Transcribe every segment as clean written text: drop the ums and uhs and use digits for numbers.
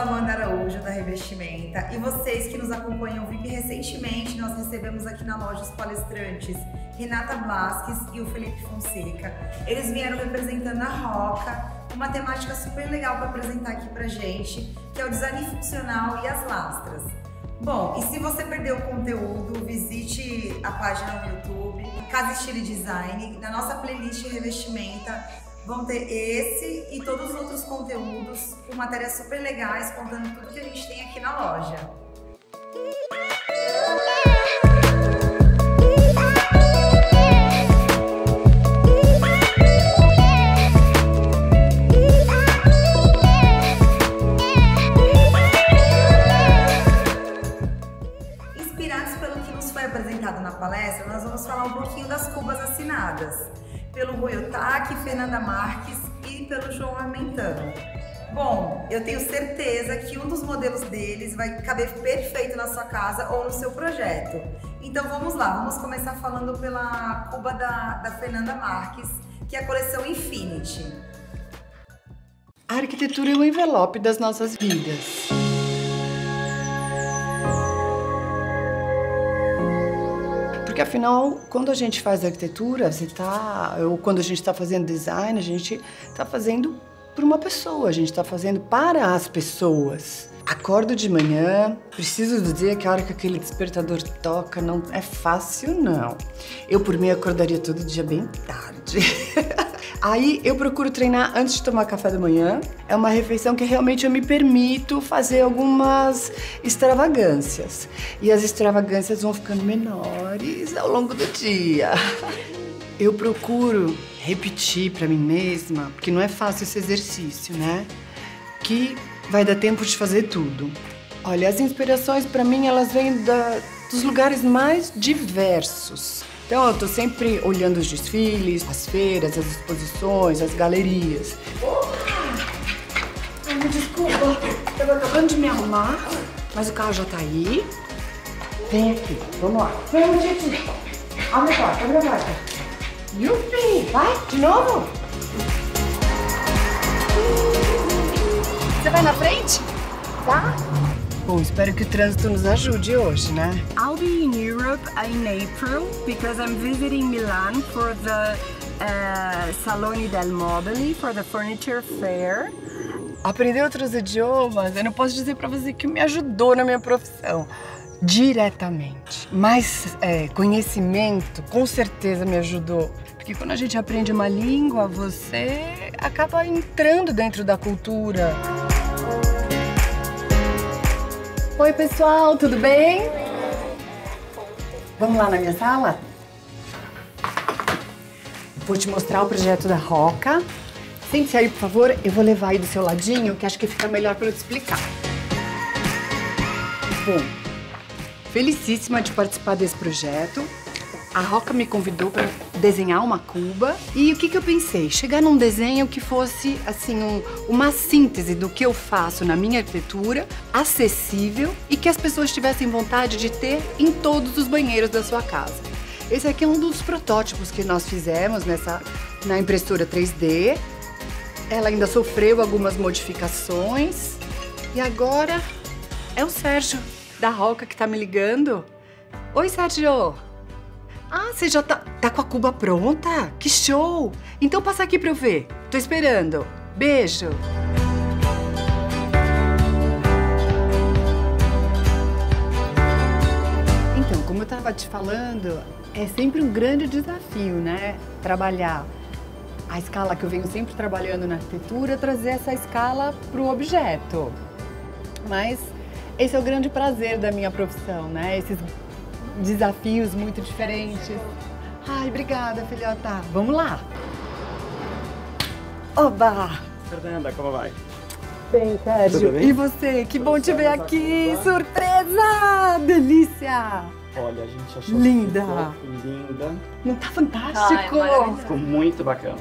a Amanda Araújo, da Revestimenta, e vocês que nos acompanham VIP recentemente, nós recebemos aqui na loja os palestrantes Renata Blasques e o Felipe Fonseca. Eles vieram representando a Roca, uma temática super legal para apresentar aqui pra gente, que é o design funcional e as lastras. Bom, e se você perdeu o conteúdo, visite a página no YouTube, Casa Estilo e Design, na nossa playlist Revestimenta, vão ter esse e todos os outros conteúdos com matérias super legais, contando tudo que a gente tem aqui na loja. Inspirados pelo que nos foi apresentado na palestra, nós vamos falar um pouquinho das cubas assinadas pelo Ruy Ohtake, Fernanda Marques e pelo João Armentano. Bom, eu tenho certeza que um dos modelos deles vai caber perfeito na sua casa ou no seu projeto. Então vamos lá, vamos começar falando pela cuba da Fernanda Marques, que é a coleção Infinity. A arquitetura é o envelope das nossas vidas. Porque afinal, quando a gente faz arquitetura, ou quando a gente está fazendo design, a gente está fazendo por uma pessoa, a gente está fazendo para as pessoas. Acordo de manhã, preciso dizer que a hora que aquele despertador toca não é fácil, não. Eu, por mim, acordaria todo dia bem tarde. Aí eu procuro treinar antes de tomar café da manhã. É uma refeição que realmente eu me permito fazer algumas extravagâncias. E as extravagâncias vão ficando menores ao longo do dia. Eu procuro repetir para mim mesma, porque não é fácil esse exercício, né? Que vai dar tempo de fazer tudo. Olha, as inspirações para mim, elas vêm dos lugares mais diversos. Então eu tô sempre olhando os desfiles, as feiras, as exposições, as galerias. Ai, me desculpa, eu tava acabando de me arrumar, mas o carro já tá aí. Vem aqui, vamos lá. Vem, Titi. Abre a porta, abre a porta. Yupi, vai, de novo. Você vai na frente? Tá? Bom, espero que o trânsito nos ajude hoje, né? I'll be in Europe in April because I'm visiting Milan for the Salone del Mobile for the furniture fair. Aprender outros idiomas, eu não posso dizer para você que me ajudou na minha profissão diretamente, mas conhecimento com certeza me ajudou. Porque quando a gente aprende uma língua, você acaba entrando dentro da cultura. Oi pessoal, tudo bem? Vamos lá na minha sala? Vou te mostrar o projeto da Roca. Sente-se aí, por favor, eu vou levar aí do seu ladinho, que acho que fica melhor para eu te explicar. Bom, felicíssima de participar desse projeto. A Roca me convidou para desenhar uma cuba e o que eu pensei? Chegar num desenho que fosse assim uma síntese do que eu faço na minha arquitetura, acessível e que as pessoas tivessem vontade de ter em todos os banheiros da sua casa. Esse aqui é um dos protótipos que nós fizemos na impressora 3D. Ela ainda sofreu algumas modificações e agora é o Sérgio da Roca que está me ligando. Oi, Sérgio! Ah, você já tá com a cuba pronta? Que show! Então passa aqui pra eu ver. Tô esperando. Beijo! Então, como eu tava te falando, é sempre um grande desafio, né? Trabalhar a escala que eu venho sempre trabalhando na arquitetura, trazer essa escala pro objeto. Mas esse é o grande prazer da minha profissão, né? Esses desafios muito diferentes. Ai, obrigada, filhota. Vamos lá. Oba! Fernanda, como vai? Bem, Sérgio. Bem? E você? Que bom te ver aqui. Surpresa! Delícia! Olha, a gente achou linda. Linda. Não tá fantástico? Ai, ficou muito bacana.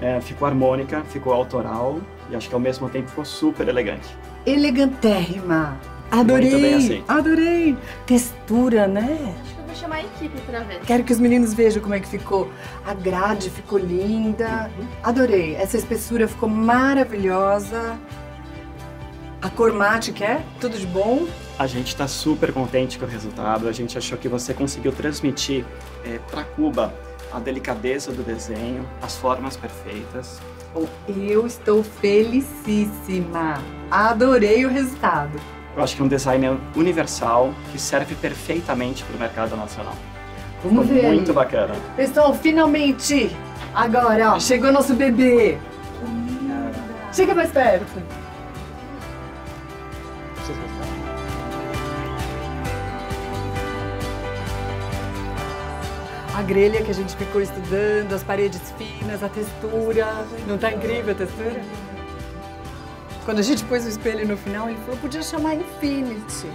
É, ficou harmônica, ficou autoral e acho que ao mesmo tempo ficou super elegante. Elegantérrima. Adorei, assim. Adorei! Textura, né? Acho que eu vou chamar a equipe pra ver. Quero que os meninos vejam como é que ficou. A grade ficou linda. Adorei, essa espessura ficou maravilhosa. A A cor mate quer? Tudo de bom? A gente está super contente com o resultado, a gente achou que você conseguiu transmitir para Cuba a delicadeza do desenho, as formas perfeitas. Eu estou felicíssima, adorei o resultado. Eu acho que é um design universal que serve perfeitamente para o mercado nacional. Vamos ver. Muito bacana. Pessoal, finalmente, agora, ó, chegou nosso bebê. Chega mais perto. Vocês gostaram? A grelha que a gente ficou estudando, as paredes finas, a textura. Não tá incrível a textura? Quando a gente pôs o espelho no final, ele falou que podia chamar Infinity.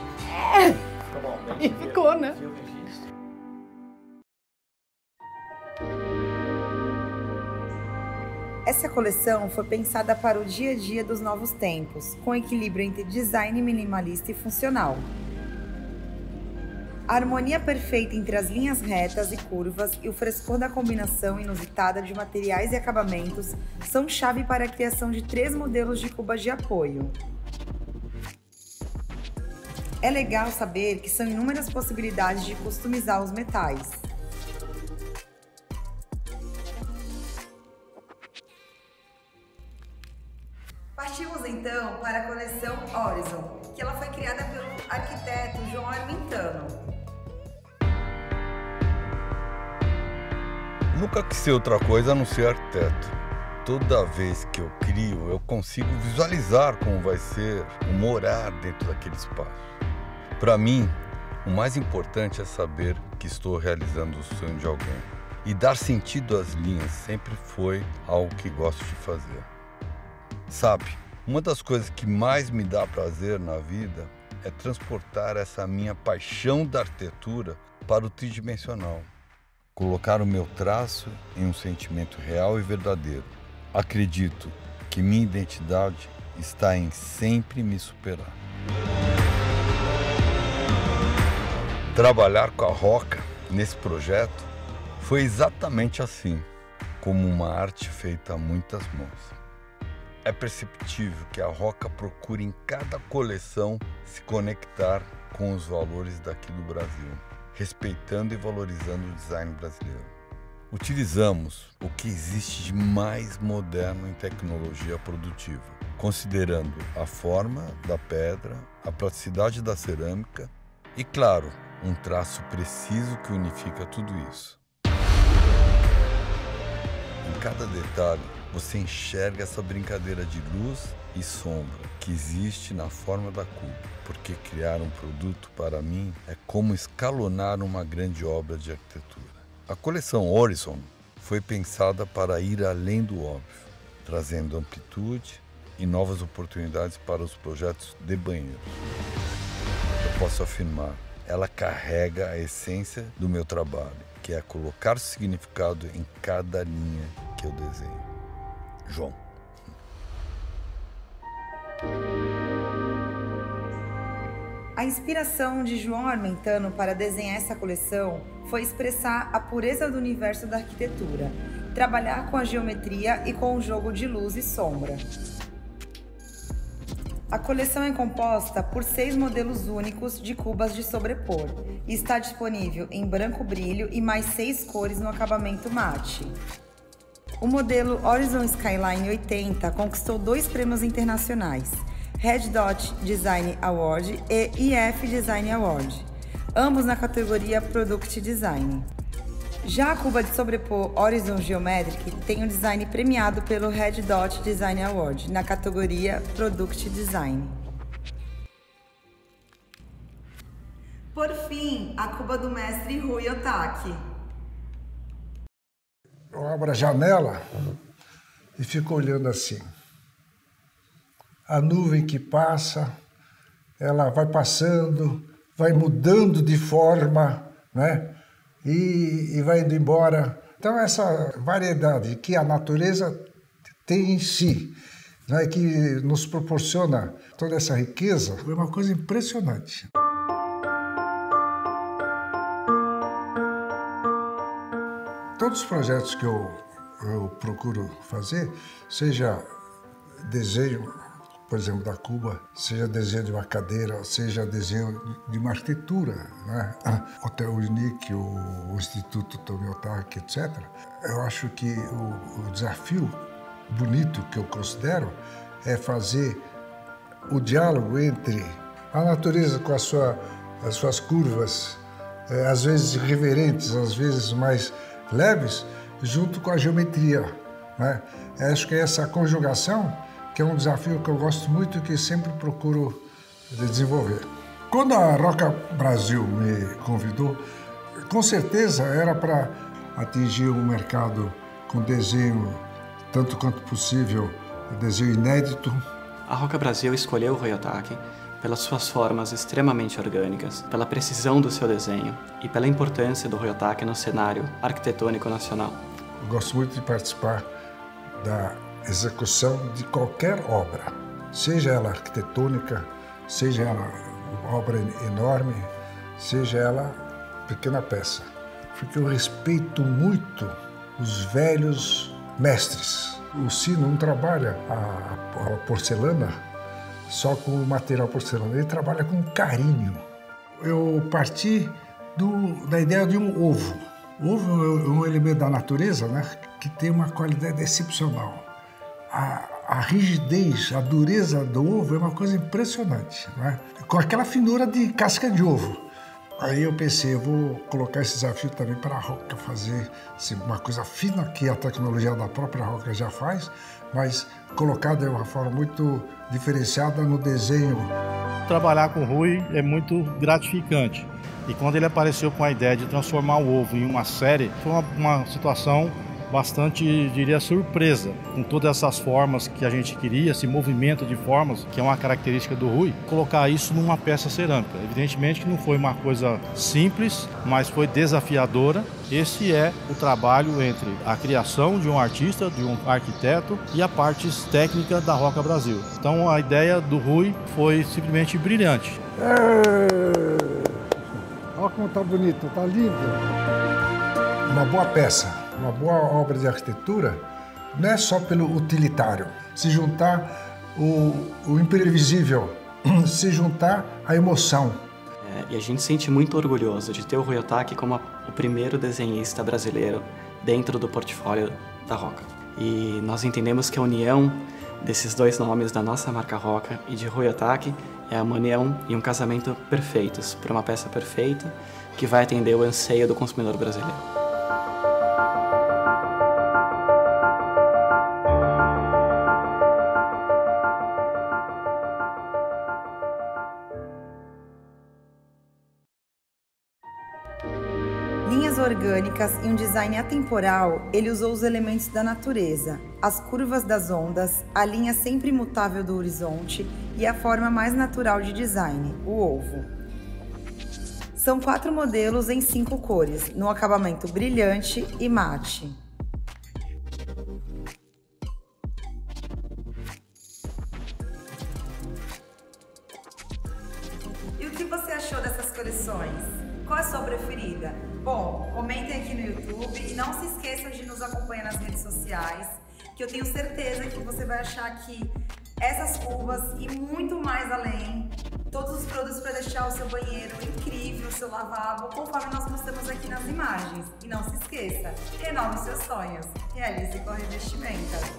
É! E ficou, né? Essa coleção foi pensada para o dia a dia dos novos tempos, com equilíbrio entre design minimalista e funcional. A harmonia perfeita entre as linhas retas e curvas e o frescor da combinação inusitada de materiais e acabamentos são chave para a criação de 3 modelos de cubas de apoio. É legal saber que são inúmeras possibilidades de customizar os metais. Partimos então para a coleção Horizon, que ela foi criada pelo arquiteto João Armentano. Nunca quis ser outra coisa a não ser arquiteto. Toda vez que eu crio, eu consigo visualizar como vai ser o morar dentro daquele espaço. Para mim, o mais importante é saber que estou realizando o sonho de alguém. E dar sentido às linhas sempre foi algo que gosto de fazer. Sabe, uma das coisas que mais me dá prazer na vida é transportar essa minha paixão da arquitetura para o tridimensional. Colocar o meu traço em um sentimento real e verdadeiro. Acredito que minha identidade está em sempre me superar. Trabalhar com a Roca nesse projeto foi exatamente assim, como uma arte feita a muitas mãos. É perceptível que a Roca procura em cada coleção se conectar com os valores daqui do Brasil, respeitando e valorizando o design brasileiro. Utilizamos o que existe de mais moderno em tecnologia produtiva, considerando a forma da pedra, a praticidade da cerâmica e, claro, um traço preciso que unifica tudo isso. Em cada detalhe, você enxerga essa brincadeira de luz e sombra que existe na forma da cuba. Porque criar um produto, para mim, é como escalonar uma grande obra de arquitetura. A coleção Horizon foi pensada para ir além do óbvio, trazendo amplitude e novas oportunidades para os projetos de banheiro. Eu posso afirmar, ela carrega a essência do meu trabalho, que é colocar significado em cada linha que eu desenho. João. A inspiração de João Armentano para desenhar essa coleção foi expressar a pureza do universo da arquitetura, trabalhar com a geometria e com o jogo de luz e sombra. A coleção é composta por 6 modelos únicos de cubas de sobrepor e está disponível em branco brilho e mais 6 cores no acabamento mate. O modelo Horizon Skyline 80 conquistou 2 prêmios internacionais, Red Dot Design Award e IF Design Award, ambos na categoria Product Design. Já a cuba de sobrepor Horizon Geometric tem um design premiado pelo Red Dot Design Award, na categoria Product Design. Por fim, a cuba do mestre Ruy Ohtake. Abro a janela e fico olhando assim. A nuvem que passa, ela vai passando, vai mudando de forma, né? E vai indo embora. Então, essa variedade que a natureza tem em si, né? Que nos proporciona toda essa riqueza, foi uma coisa impressionante. Todos os projetos que eu procuro fazer, seja desenho, por exemplo, da Cuba, seja desenho de uma cadeira, seja desenho de uma arquitetura, né? Até o INIC, o Instituto Tomie Ohtake, etc. Eu acho que o desafio bonito que eu considero é fazer o diálogo entre a natureza com as suas curvas, às vezes irreverentes, às vezes mais leves, junto com a geometria, né? Acho que é essa conjugação que é um desafio que eu gosto muito e que sempre procuro desenvolver. Quando a Roca Brasil me convidou, com certeza era para atingir um mercado com desenho, tanto quanto possível, desenho inédito. A Roca Brasil escolheu o Ruy Ohtake pelas suas formas extremamente orgânicas, pela precisão do seu desenho e pela importância do Ruy Ohtake no cenário arquitetônico nacional. Eu gosto muito de participar da execução de qualquer obra, seja ela arquitetônica, seja ela obra enorme, seja ela pequena peça, porque eu respeito muito os velhos mestres. O sino não trabalha a porcelana só com o material porcelana, ele trabalha com carinho. Eu parti da ideia de um ovo. O ovo é um elemento da natureza, né, que tem uma qualidade excepcional. A rigidez, a dureza do ovo é uma coisa impressionante, né? Com aquela finura de casca de ovo. Aí eu pensei, eu vou colocar esse desafio também para a Roca fazer assim, uma coisa fina que a tecnologia da própria Roca já faz, mas colocada de uma forma muito diferenciada no desenho. Trabalhar com o Ruy é muito gratificante. E quando ele apareceu com a ideia de transformar o ovo em uma série, foi uma situação bastante, diria, surpresa, com todas essas formas que a gente queria, esse movimento de formas, que é uma característica do Ruy, colocar isso numa peça cerâmica. Evidentemente que não foi uma coisa simples, mas foi desafiadora. Esse é o trabalho entre a criação de um artista, de um arquiteto e a parte técnica da Roca Brasil. Então a ideia do Ruy foi simplesmente brilhante. Olha como tá bonito, tá lindo. Uma boa peça. Uma boa obra de arquitetura não é só pelo utilitário. Se juntar o imprevisível, se juntar a emoção. E a gente se sente muito orgulhoso de ter o Ruy Ohtake como o primeiro desenhista brasileiro dentro do portfólio da Roca. E nós entendemos que a união desses dois nomes da nossa marca Roca e de Ruy Ohtake é uma união e um casamento perfeitos para uma peça perfeita que vai atender o anseio do consumidor brasileiro. Linhas orgânicas e um design atemporal, ele usou os elementos da natureza, as curvas das ondas, a linha sempre imutável do horizonte e a forma mais natural de design, o ovo. São 4 modelos em 5 cores, no acabamento brilhante e mate. E o que você achou dessas coleções? Qual é a sua preferida? Bom, comentem aqui no YouTube e não se esqueçam de nos acompanhar nas redes sociais, que eu tenho certeza que você vai achar aqui essas curvas e muito mais além, todos os produtos para deixar o seu banheiro incrível, o seu lavabo, conforme nós mostramos aqui nas imagens. E não se esqueça, renove seus sonhos, realize com a revestimenta.